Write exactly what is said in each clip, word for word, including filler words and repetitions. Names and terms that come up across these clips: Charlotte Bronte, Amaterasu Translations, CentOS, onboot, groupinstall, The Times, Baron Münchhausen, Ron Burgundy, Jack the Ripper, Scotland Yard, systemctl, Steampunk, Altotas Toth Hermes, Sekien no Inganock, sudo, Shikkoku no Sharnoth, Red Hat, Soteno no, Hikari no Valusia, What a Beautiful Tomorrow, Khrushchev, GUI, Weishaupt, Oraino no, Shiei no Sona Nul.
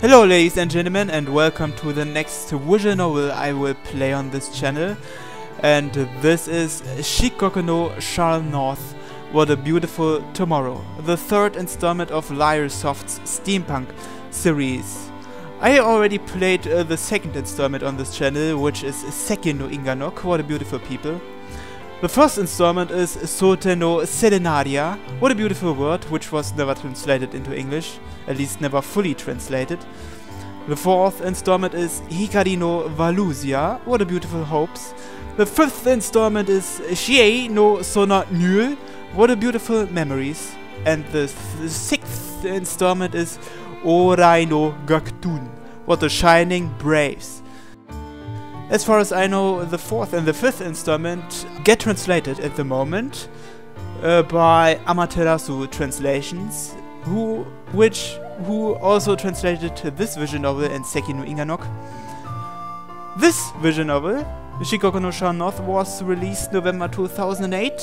Hello ladies and gentlemen, and welcome to the next visual novel I will play on this channel, and this is Shikkoku no Sharnoth, What a Beautiful Tomorrow, the third installment of Lyresoft's steampunk series. I already played uh, the second installment on this channel, which is Sekien no Inganock, What a Beautiful People. The first installment is Soteno no, What a Beautiful World, which was never translated into English, at least never fully translated. The fourth installment is Hikari no Valusia, What a Beautiful Hopes. The fifth installment is Shiei no Sona Nul, What a Beautiful Memories. And the th sixth installment is Oraino no, What the Shining Braves. As far as I know, the fourth and the fifth installment get translated at the moment uh, by Amaterasu Translations, who which who also translated this visual novel and Sekien no Inganock. This visual novel, Shikkoku no Sharnoth, was released November two thousand eight,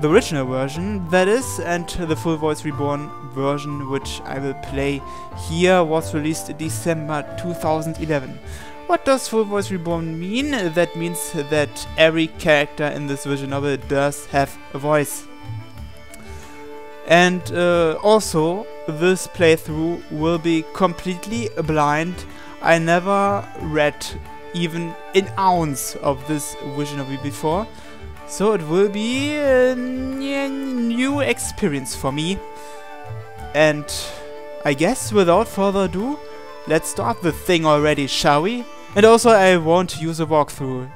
the original version, that is, and the Full Voice Reborn version, which I will play here, was released December two thousand eleven. What does Full Voice Reborn mean? That means that every character in this visual novel does have a voice. And uh, also, this playthrough will be completely blind. I never read even an ounce of this visual novel before, so it will be a new experience for me. And I guess without further ado, let's start the thing already, shall we? And also, I won't use a walkthrough,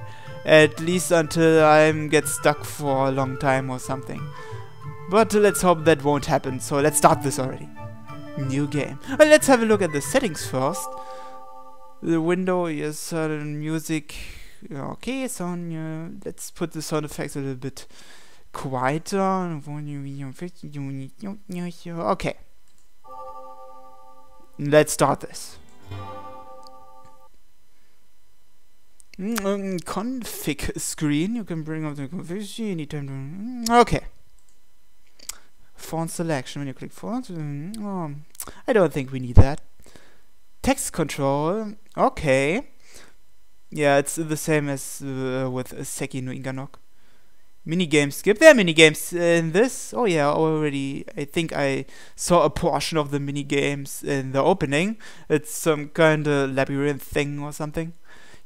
at least until I get stuck for a long time or something. But let's hope that won't happen, so let's start this already. New game. Uh, let's have a look at the settings first. The window is certain music. Okay, sound. Uh, let's put the sound effects a little bit quieter. Okay. Let's start this. Mm, config screen. You can bring up the config screen anytime. Okay. Font selection. When you click font, oh, I don't think we need that. Text control. Okay. Yeah, it's the same as uh, with Sekien no Inganock. Minigame skip. There are minigames in this. Oh yeah, already I think I saw a portion of the minigames in the opening. It's some kind of labyrinth thing or something.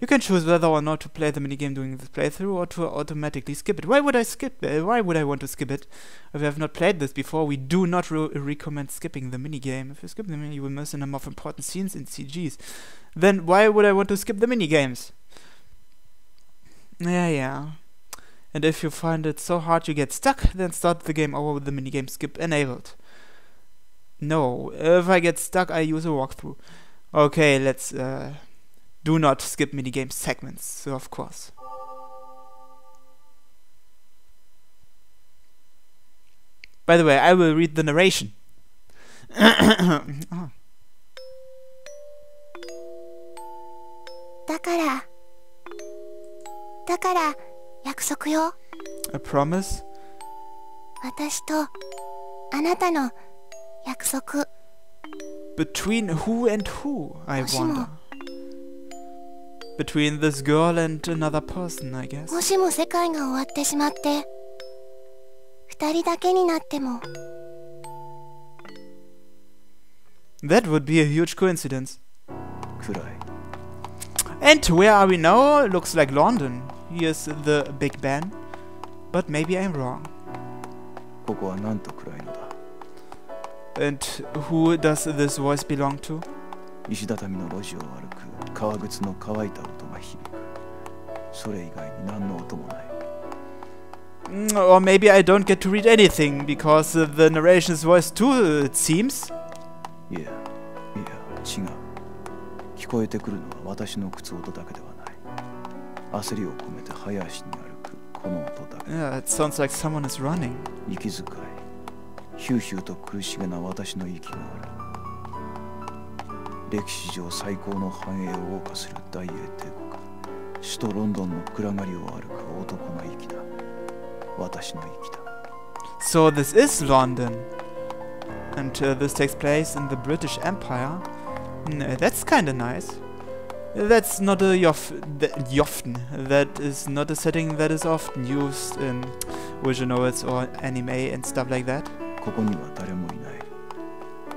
You can choose whether or not to play the minigame during this playthrough or to automatically skip it. Why would I skip it? Why would I want to skip it? If you have not played this before, we do not re recommend skipping the minigame. If you skip the minigame, you will miss a number of important scenes in C Gs. Then why would I want to skip the minigames? Yeah, yeah. And if you find it so hard you get stuck, then start the game over with the minigame skip enabled. No, if I get stuck, I use a walkthrough. Okay, let's uh, do not skip minigame segments, so of course. By the way, I will read the narration. Oh. だから。だから。 約束よ。A promise? 私とあなたの約束。Between who and who, I wonder. Between this girl and another person, I guess. もしも世界が終わってしまって、二人だけになっても。That would be a huge coincidence. くらい。And where are we now? Looks like London. Here's the Big Ben, but maybe I'm wrong. And who does this voice belong to? Or maybe I don't get to read anything because uh, the narration is voiced too, uh, it seems. Yeah, yeah, yeah, it sounds like someone is running. 首都ロンドンの暗がりを歩く男の息だ。私の息だ。So this is London, and uh, this takes place in the British Empire. No, that's kind of nice. That's not a yof yoften. That is not a setting that is often used in visual novels or anime and stuff like that. ここには誰もいない。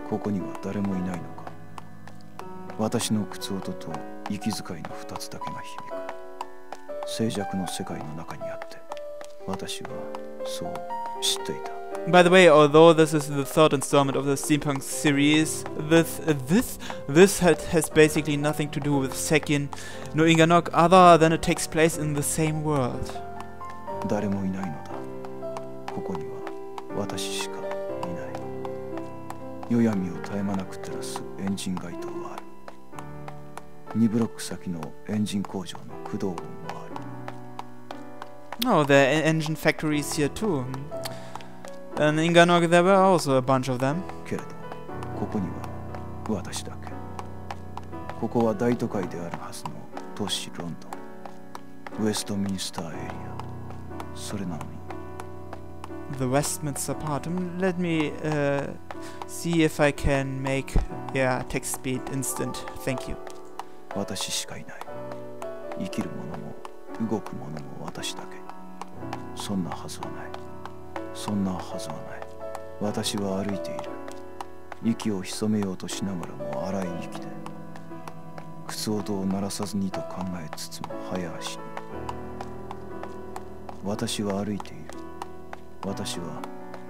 ここには誰もいないのか。私の靴音と息遣いの二つだけが響く。静寂の世界の中にあって、私はそう知っていた。 By the way, although this is the third installment of the steampunk series, this uh, this this had, has basically nothing to do with Sekien no Inganock other than it takes place in the same world. 誰もいないのだ。ここには私しかいない。夜闇を絶え間なく照らすエンジン街灯はある。にブロック先のエンジン工場の駆動音もある。Oh, there are engine factories here too. In Inganock there were also a bunch of them. けれど、ここには私だけ。ここは大都会であるはずの都市ロンドン。ウェストミンスターエリア。それなのに。The Westminster part. Let me uh, see if I can make yeah text speed instant. Thank you. 私しかいない。生きるものも動くものも私だけ。そんなはずはない。そんなはずはない。私は歩いている。息を潜めようとしながらも荒い息で。靴音を鳴らさずにと考えつつも早足に。私は歩いている。私は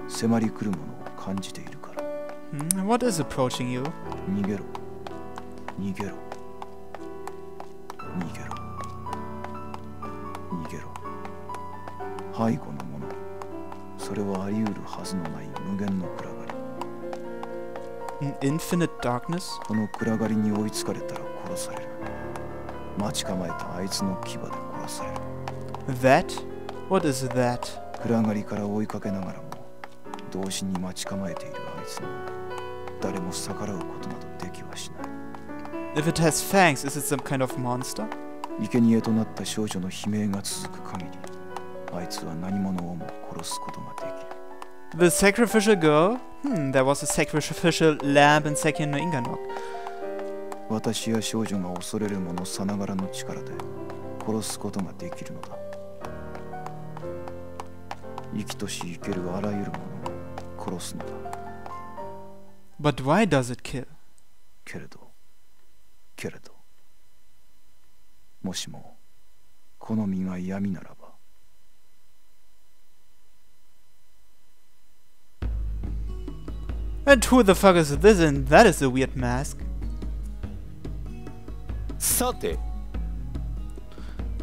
迫り来るものを感じているから。 What is approaching you? 逃げろ。逃げろ。逃げろ。逃げろ。背後のもの。それはあり得るはずのない無限の暗がり。 An infinite darkness? この暗がりに追いつかれたら殺される。待ち構えたあいつの牙で殺される。 That? What is that? 暗がりから追いかけながらも同時に待ち構えているあいつに誰も逆らうことなどできはしない。 If it has fangs, is it some kind of monster? 生贄となった少女の悲鳴が続く限りあいつは何者をも殺すことができる。 The sacrificial girl? Hmm, there was a sacrificial lamb in Sekien no Inganock. 私や少女が恐れるものさながらの力で殺すことができるのだ。生きとし生けるあらゆるものを殺すのだ。 But why does it kill? けれど、けれど、もしもこの身が闇ならば。And who the fuck is this? And that is a weird mask. さて。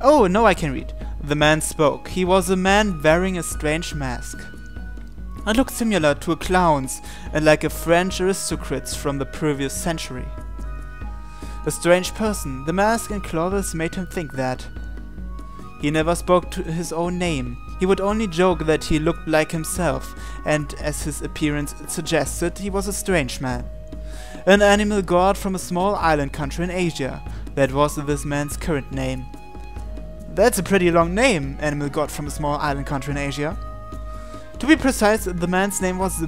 Oh, no, I can read. The man spoke. He was a man wearing a strange mask. It looked similar to a clown's and like a French aristocrat's from the previous century. A strange person, the mask and clothes made him think that. He never spoke to his own name. He would only joke that he looked like himself, and as his appearance suggested, he was a strange man. An animal god from a small island country in Asia. That was this man's current name. That's a pretty long name, animal god from a small island country in Asia. To be precise, the man's name was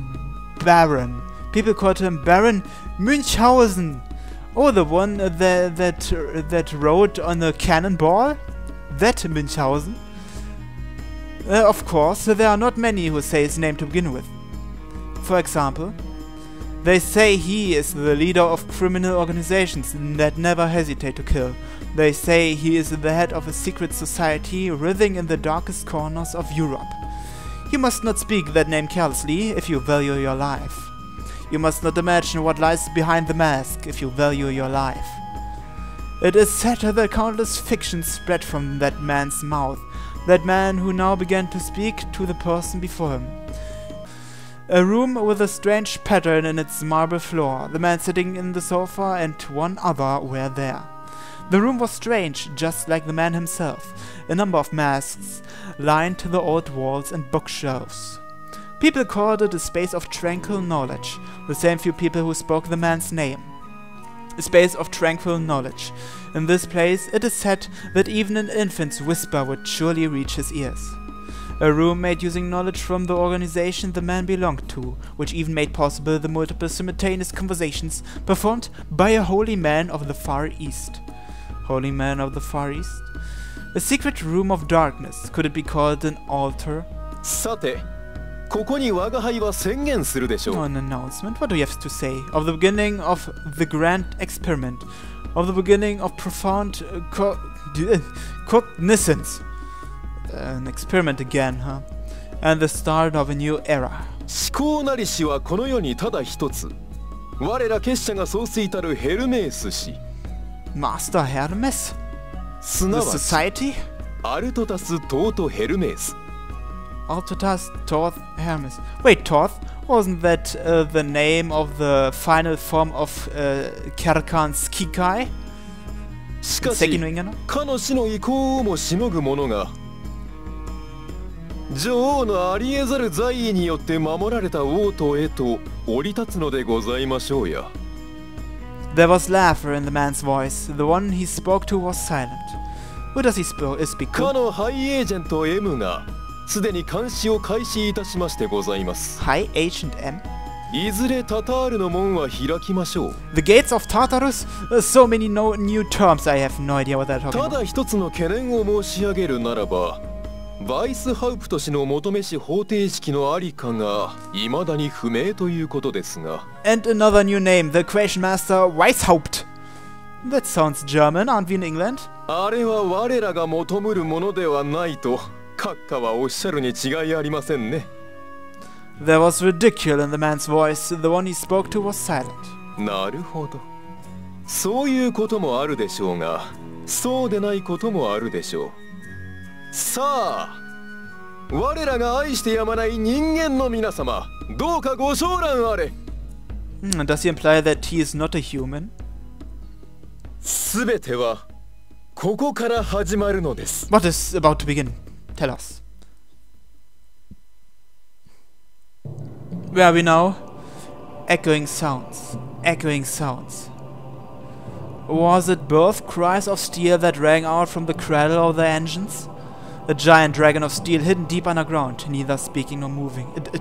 Baron. People called him Baron Münchhausen. Oh, the one that that that rode on a cannonball? That Münchhausen? Uh, of course, there are not many who say his name to begin with. For example, they say he is the leader of criminal organizations that never hesitate to kill. They say he is the head of a secret society writhing in the darkest corners of Europe. You must not speak that name carelessly if you value your life. You must not imagine what lies behind the mask if you value your life. It is said that countless fictions spread from that man's mouth, that man who now began to speak to the person before him. A room with a strange pattern in its marble floor, the man sitting in the sofa and one other were there. The room was strange, just like the man himself. A number of masks lined the old walls and bookshelves. People called it a space of tranquil knowledge, the same few people who spoke the man's name. a space of tranquil knowledge. In this place it is said that even an infant's whisper would surely reach his ears. A room made using knowledge from the organization the man belonged to, which even made possible the multiple simultaneous conversations performed by a holy man of the Far East. Holy man of the Far East? A secret room of darkness, could it be called an altar? Sate, koko ni wagahai wa sengen suru desho. An announcement? What do you have to say? Of the beginning of the grand experiment, of the beginning of profound uh, co cognizance. An experiment again, huh? And the start of a new era. Master Hermes? The society? Altotas Toth Hermes. Altotas Toth Hermes. Wait, Toth? Wasn't that uh, the name of the final form of uh, Kerkan's Kikai? Sekien no Inganock? 女王のありえざる在位によって守られた王都へと降り立つのでございましょうや。There was laughter in the man's voice. The one he spoke to was silent. Who does he speak to? かのハイエージェント M がすでに監視を開始いたしましてございます。ハイエージェント M? いずれタタールの門は開きましょう。The gates of Tartarus? So many no new terms. I have no idea what they're talking about. ただ一つの懸念を申し上げるならば。 バイスハウプト氏の求めし方程式のありかが未だに不明ということですが。And another new name, the equation master Weishaupt. That sounds German, aren't we in England? あれは我らが求むるものではないと閣下はおっしゃるに違いありませんね。There was ridicule in the man's voice. The one he spoke to was silent. なるほど。そういうこともあるでしょうが、そうでないこともあるでしょう。 さあ、我らが愛してやまない人間の皆様、どうかご承覧あれ。Does he imply that he is not a human? すべてはここから始まるのです。What is about to begin? Tell us. Where are we now? Echoing sounds. Echoing sounds. Was it birth cries of steel that rang out from the cradle of the engines? A giant dragon of steel hidden deep underground, neither speaking nor moving. A, a,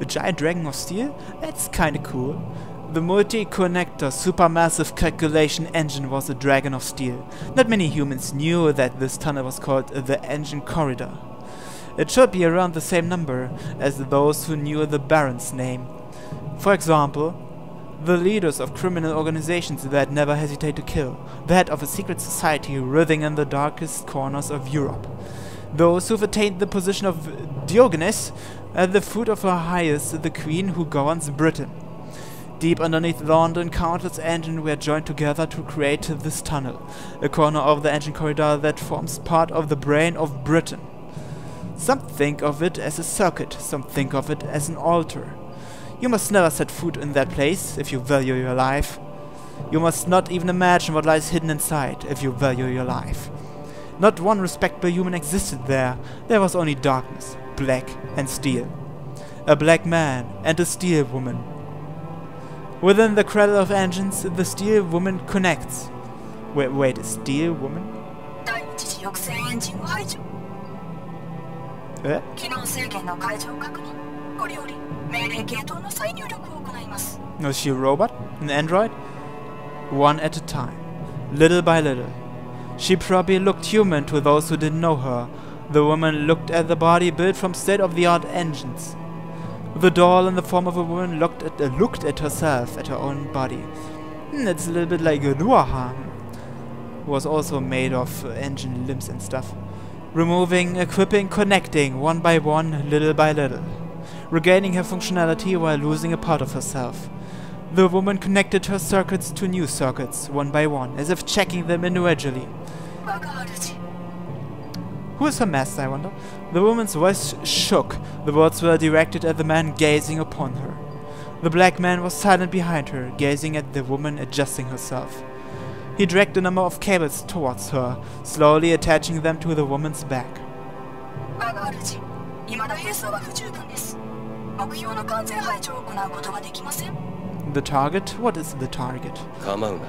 a giant dragon of steel? That's kinda cool. The multi-connector supermassive calculation engine was a dragon of steel. Not many humans knew that this tunnel was called the engine corridor. It should be around the same number as those who knew the Baron's name. For example, the leaders of criminal organizations that never hesitate to kill, the head of a secret society writhing in the darkest corners of Europe. Those who've attained the position of Diogenes, at the foot of her highest, the queen who governs Britain. Deep underneath London, countless engines were joined together to create this tunnel, a corner of the engine corridor that forms part of the brain of Britain. Some think of it as a circuit, some think of it as an altar. You must never set foot in that place, if you value your life. You must not even imagine what lies hidden inside, if you value your life. Not one respectable human existed there. There was only darkness, black and steel. A black man and a steel woman. Within the cradle of engines, the steel woman connects. Wait, wait, a steel woman? Eh? Is she a robot? An android? One at a time. Little by little. She probably looked human to those who didn't know her. The woman looked at the body built from state-of-the-art engines. The doll in the form of a woman looked at, uh, looked at herself, at her own body. Mm, it's a little bit like a Luaha, was also made of uh, engine limbs and stuff. Removing, equipping, connecting, one by one, little by little. Regaining her functionality while losing a part of herself. The woman connected her circuits to new circuits, one by one, as if checking them individually. Who is her master, I wonder? The woman's voice shook. The words were directed at the man gazing upon her. The black man was silent behind her, gazing at the woman adjusting herself. He dragged a number of cables towards her, slowly attaching them to the woman's back. The target? What is the target? Carmona.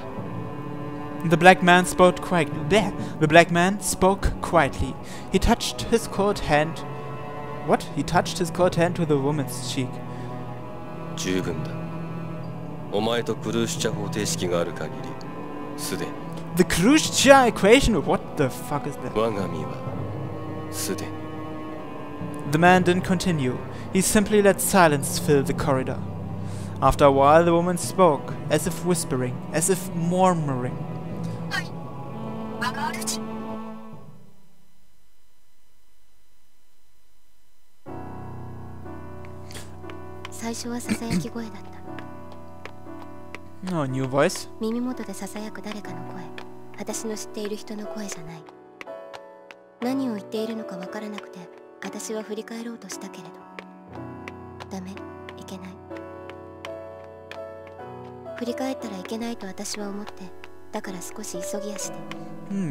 The black man spoke quietly. There. The black man spoke quietly. He touched his cold hand. What? He touched his cold hand to the woman's cheek. The Khrushchev equation? What the fuck is that? The man didn't continue. He simply let silence fill the corridor. After a while, the woman spoke, as if whispering, as if murmuring. No new voice. Hmm,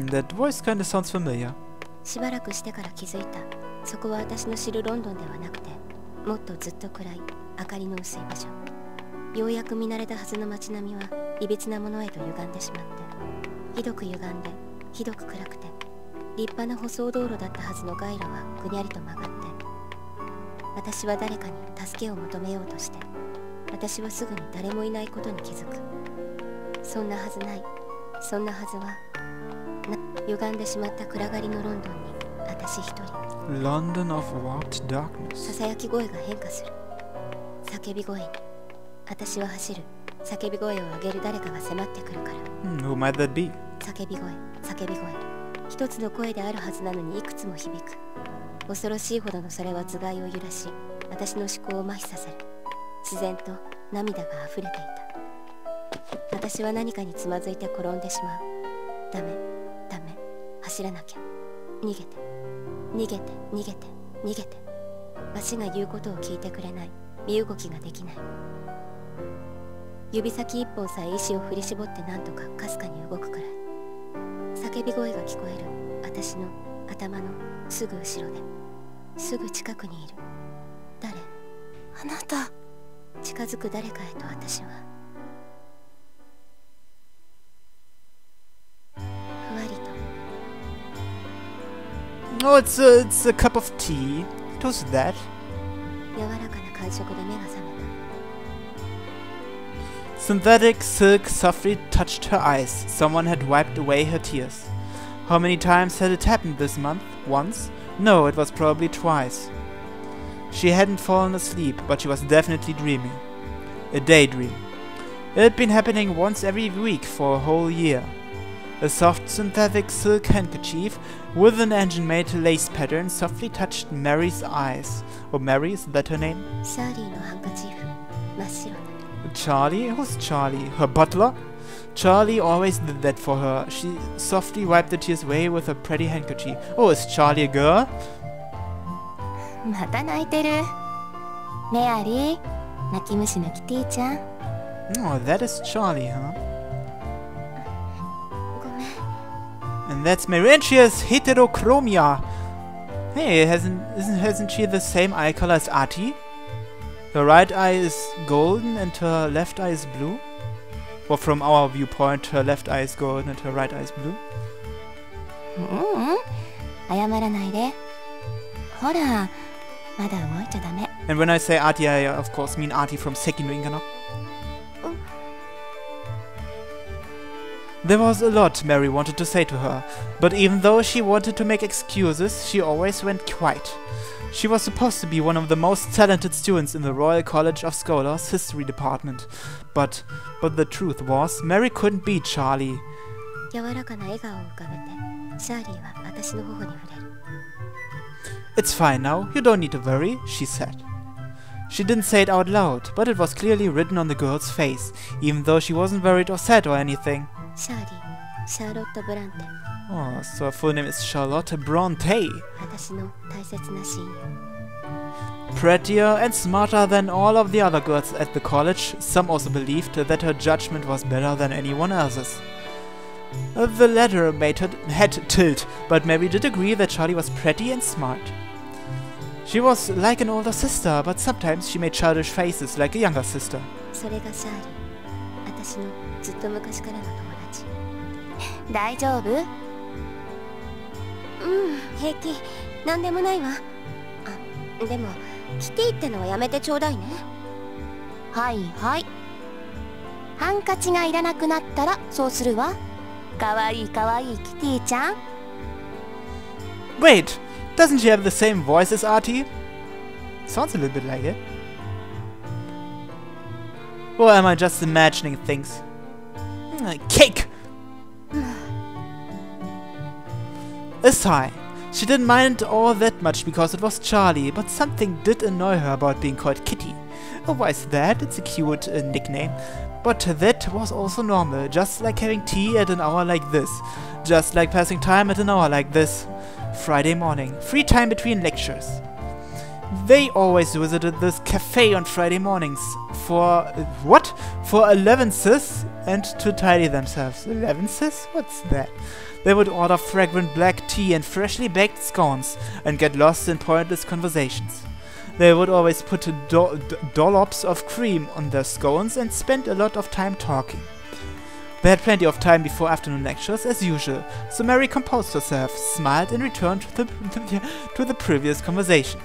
that voice kinda sounds familiar. London of warped darkness. Hmm, who might that be? Oh, it's a, it's a cup of tea. Toast that. Synthetic silk softly touched her eyes. Someone had wiped away her tears. How many times had it happened this month? Once? No, it was probably twice. She hadn't fallen asleep, but she was definitely dreaming. A daydream. It had been happening once every week for a whole year. A soft synthetic silk handkerchief with an engine-made lace pattern softly touched Mary's eyes. Or Mary, is that her name? Charlie? Who's Charlie? Her butler? Charlie always did that for her. She softly wiped the tears away with her pretty handkerchief. Oh, is Charlie a girl? Oh, that is Charlie, huh? And that's Mary, and she has heterochromia. Hey, hasn't isn't hasn't she the same eye color as Ati? Her right eye is golden and her left eye is blue. Well, from our viewpoint, her left eye is golden and her right eye is blue. And when I say Ati, I of course mean Ati from Sekien no Inganock. There was a lot Mary wanted to say to her, but even though she wanted to make excuses, she always went quiet. She was supposed to be one of the most talented students in the Royal College of Scholars History Department, but but the truth was, Mary couldn't beat Charlie. It's fine now, you don't need to worry, she said. She didn't say it out loud, but it was clearly written on the girl's face, even though she wasn't worried or sad or anything. Charlie, Charlotte Bronte. Oh, so her full name is Charlotte Bronte. Prettier and smarter than all of the other girls at the college, some also believed that her judgment was better than anyone else's. The latter made her head tilt, but Mary did agree that Charlie was pretty and smart. She was like an older sister, but sometimes she made childish faces like a younger sister. 私のずっと昔からの友達。大丈夫？うん、平気。何でもないわ。あ、でもキティってのはやめてちょうだいね。はいはい。ハンカチがいらなくなったらそうするわ。かわいいかわいいキティちゃん。Wait, doesn't she have the same voice as Artie? Sounds a little bit like it. Or am I just imagining things? Cake! A sigh. She didn't mind all that much because it was Charlie, but something did annoy her about being called Kitty. Oh, why is that? It's a cute uh, nickname. But that was also normal, just like having tea at an hour like this. Just like passing time at an hour like this. Friday morning. Free time between lectures. They always visited this cafe on Friday mornings for... Uh, what? For elevences and to tidy themselves. Elevences? What's that? They would order fragrant black tea and freshly baked scones and get lost in pointless conversations. They would always put do dollops of cream on their scones and spend a lot of time talking. They had plenty of time before afternoon lectures, as usual, so Mary composed herself, smiled and returned to the, to the previous conversation.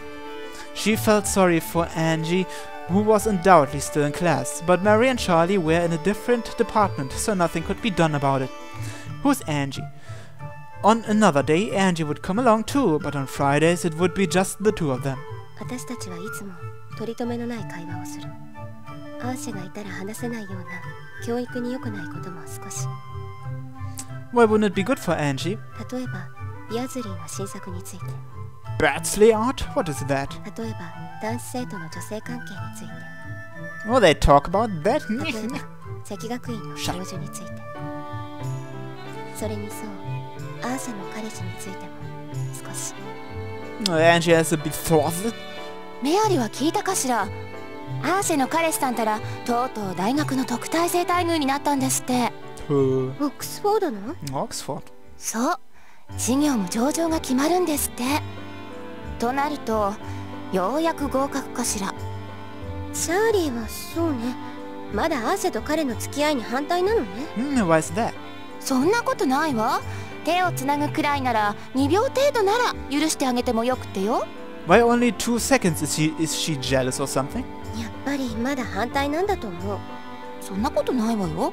She felt sorry for Angie, who was undoubtedly still in class, but Mary and Charlie were in a different department, so nothing could be done about it. Who's Angie? On another day, Angie would come along too, but on Fridays it would be just the two of them. Why wouldn't it be good for Angie? Batsley art? What is that? Oh, they talk about that? Shut up. Angie has a bit thought. Mary wa kiita kashira? Arse no kare-san tara toutou daigaku no tokutai-sei taiguu ni natta n desu tte. Oxford no? Oxford. So, jigyo mo joujou ga kimaru n desu tte. となると、ようやく合格かしら。チャーリーはそうね。まだアーセと彼の付き合いに反対なのね。Mm, why is that? そんなことないわ。手をつなぐくらいならにびょう程度なら許してあげてもよくてよ。Why only two seconds? Is she, is she jealous or something? やっぱりまだ反対なんだと思う。そんなことないわよ。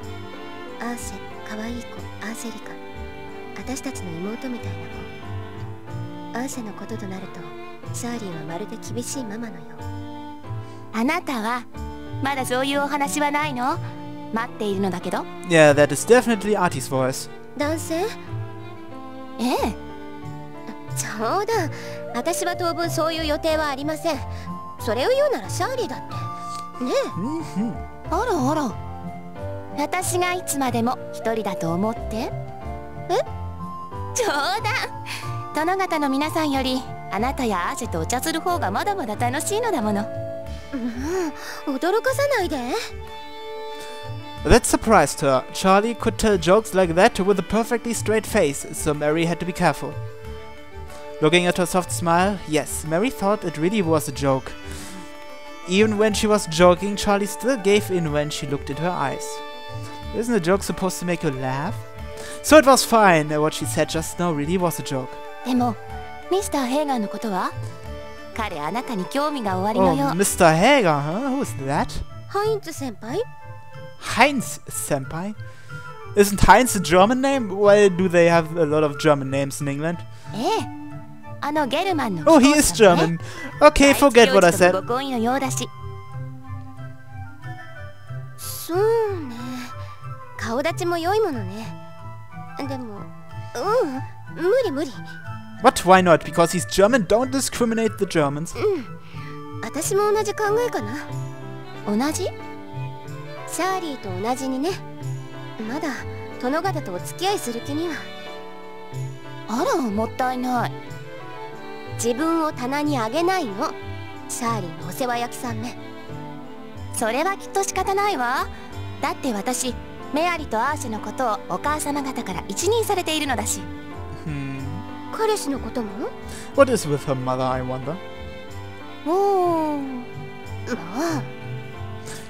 アーセ、可愛い子、アーセリカ。私たちの妹みたいな子。 アーセのこととなると、チャーリーはまるで厳しいママのよう。あなたはまだそういうお話はないの？待っているのだけど。Yeah, that is definitely Artie's voice. 男性？ええ。冗談。私は当分そういう予定はありません。それを言うならシャーリーだって。ねえ。あらあら。私がいつまでも一人だと思って。え？冗談。 殿方の皆さんよりあなたやアーシェとお茶する方がまだまだ楽しいのだもの。うん、驚かさないで。That surprised her. Charlie could tell jokes like that with a perfectly straight face, so Mary had to be careful. Looking at her soft smile, yes, Mary thought it really was a joke. Even when she was joking, Charlie still gave in when she looked in her eyes. Isn't a joke supposed to make you laugh? So it was fine. What she said just now really was a joke. でも、Mister Hagan のことは、彼あなたに興味が終わりのよう。Oh, Mister Hagan, huh? Who's that? Heinz 先輩? Heinz 先輩? Isn't Heinz a German name? Why do they have a lot of German names in England? ええ。あのゲルマンの。Oh, he is German. Okay, forget what I said. ご婚姻のようだし。そうね。顔立ちも良いものね。でも、うん、無理無理。 But why not? Because he's German, don't discriminate the Germans. うん。私も同じ考えかな。同じ？シャーリーと同じにね。まだ殿方とお付き合いする気には。あら、もったいない。自分を棚にあげないの。シャーリーのお世話焼きさんね。それはきっと仕方ないわ。だって私、メアリとアーシェのことをお母様方から一任されているのだし。 彼氏のことも? What is with her mother, I wonder? Oh.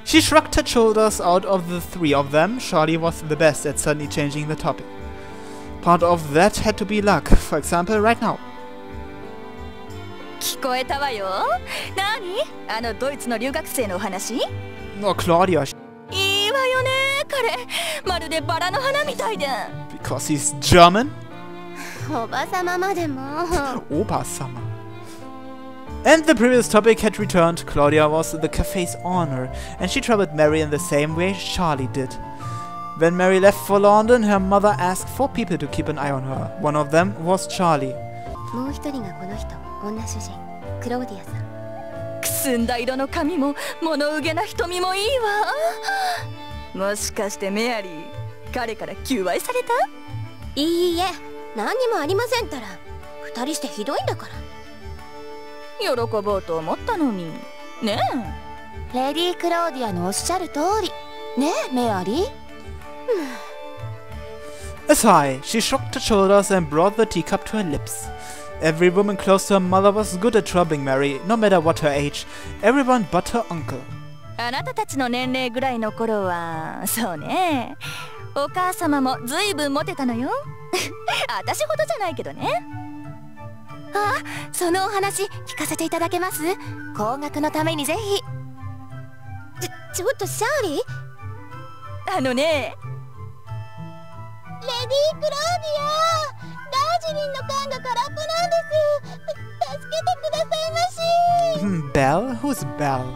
She shrugged her shoulders. Out of the three of them, Charlie was the best at suddenly changing the topic. Part of that had to be luck, for example, right now. Oh, Claudia. Because he's German? Oba-sama. And the previous topic had returned. Claudia was the cafe's owner, and she troubled Mary in the same way Charlie did. When Mary left for London, her mother asked four people to keep an eye on her. One of them was Charlie. A sigh. She shrugged her shoulders and brought the teacup to her lips. Every woman close to her mother was good at troubling Mary, no matter what her age. Everyone but her uncle. Belle? Who's Belle?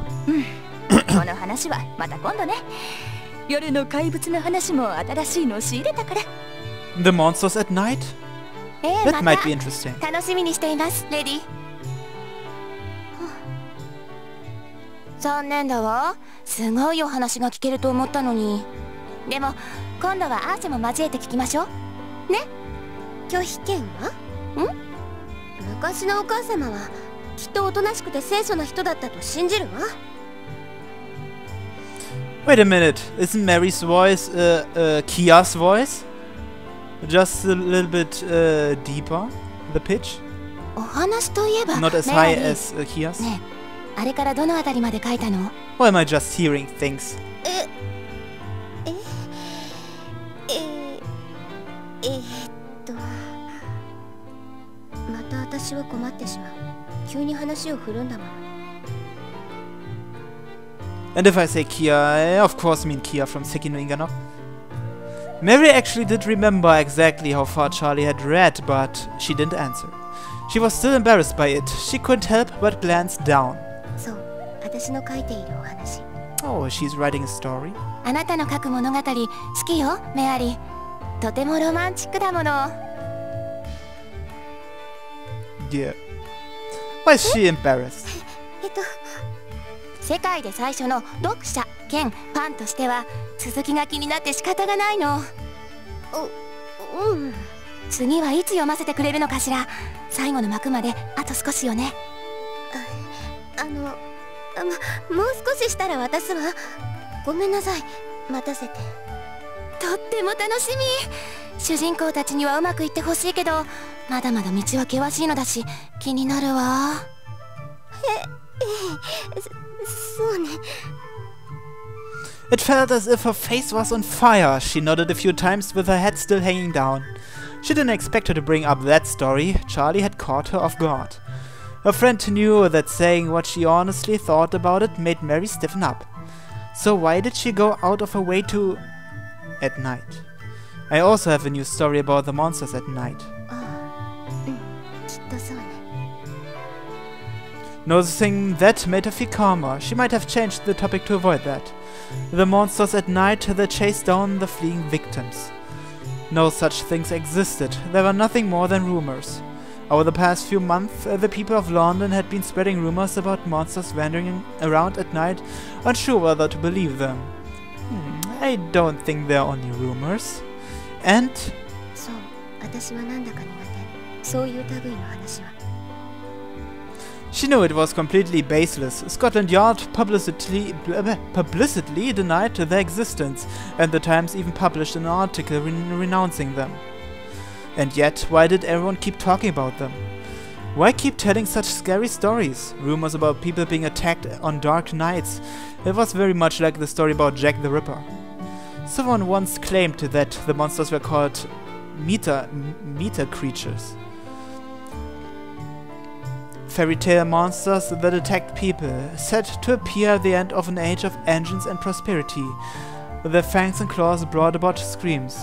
The monsters at night? That might be interesting. Wait a minute, isn't Mary's voice uh, uh, Kia's voice? Just a little bit uh, deeper, the pitch? Not as high as uh, Kia's? Or am I just hearing things? And if I say Kia, I of course mean Kia from Sekien no Inganock. Mary actually did remember exactly how far Charlie had read, but she didn't answer. She was still embarrassed by it. She couldn't help but glance down. Oh, she's writing a story? Yeah. Why is she embarrassed? It felt as if her face was on fire. She nodded a few times with her head still hanging down. She didn't expect her to bring up that story. Charlie had caught her off guard. Her friend knew that saying what she honestly thought about it made Mary stiffen up. So why did she go out of her way to... at night? I also have a new story about the monsters at night. Noticing that made her feel calmer. She might have changed the topic to avoid that. The monsters at night that chased down the fleeing victims. No such things existed. There were nothing more than rumors. Over the past few months, the people of London had been spreading rumors about monsters wandering around at night, unsure whether to believe them. Hmm, I don't think they're only rumors. And... she knew it was completely baseless. Scotland Yard publicly, publicly denied their existence, and The Times even published an article re renouncing them. And yet, why did everyone keep talking about them? Why keep telling such scary stories? Rumors about people being attacked on dark nights. It was very much like the story about Jack the Ripper. Someone once claimed that the monsters were called meter, meter creatures. Fairy tale monsters that attacked people, said to appear at the end of an age of engines and prosperity. Their fangs and claws brought about screams.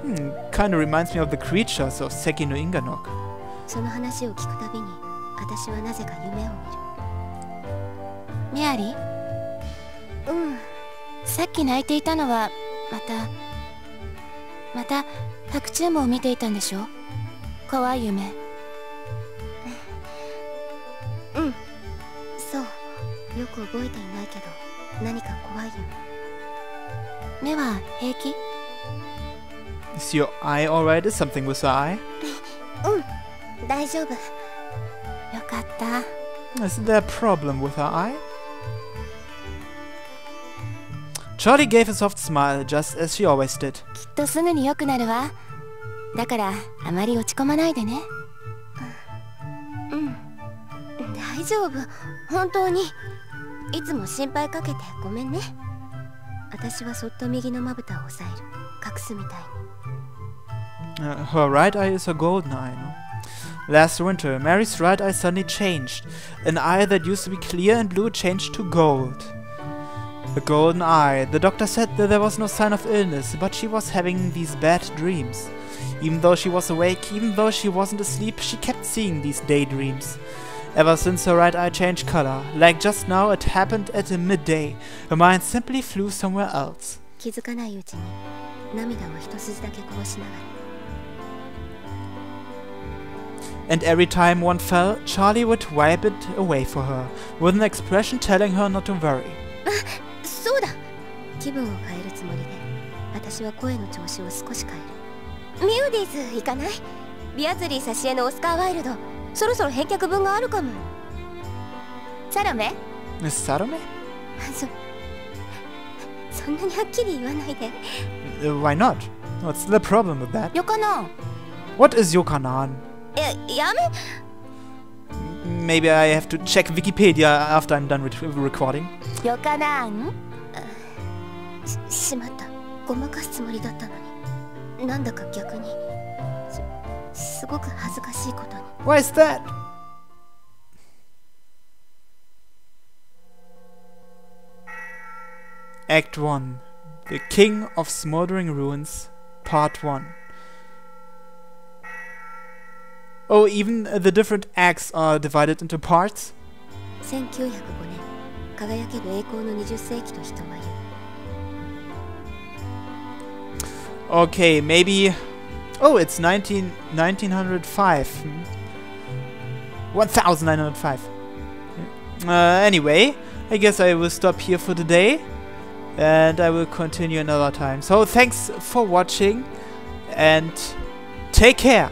Hmm, kinda reminds me of the creatures of Sekien no Inganock. Mary? Um. さっき泣いていたのはまたまた白昼夢を見ていたんでしょう。怖い夢。うん。そう。よく覚えていないけど、何か怖い夢。目は平気? Is your eye alright? Is something with your eye? うん。大丈夫。よかった。Is there a problem with her eye? Charlie gave a soft smile, just as she always did. Uh, her right eye is her golden eye, no? Last winter, Mary's right eye suddenly changed. An eye that used to be clear and blue changed to gold. A golden eye. The doctor said that there was no sign of illness, but she was having these bad dreams. Even though she was awake, even though she wasn't asleep, she kept seeing these daydreams. Ever since her right eye changed color, like just now it happened at midday, her mind simply flew somewhere else. And every time one fell, Charlie would wipe it away for her, with an expression telling her not to worry. そうだ。気分を変えるつもりで、私は声の調子を少し変える。ミューディーズ行かない？ビアズリー挿絵のオスカー・ワイルド、そろそろ返却分があるかも。サロメ？サロメ？そ、そんなにはっきり言わないで。Why not? What's the problem with that? ヨカナン。What is ヨカナン? え、やめ。 Maybe I have to check Wikipedia after I'm done re recording. Yokanan? Shimatta. Gomakasu tsumori datta noni. Nanda ka gyaku ni. Sugoku hazukashii koto ni. Why is that? Act one. The King of Smoldering Ruins, Part one. Oh, even uh, the different acts are divided into parts? Okay, maybe... Oh, it's nineteen, nineteen oh five. Hmm? nineteen oh five. Uh, anyway, I guess I will stop here for today. And I will continue another time. So, thanks for watching. And take care!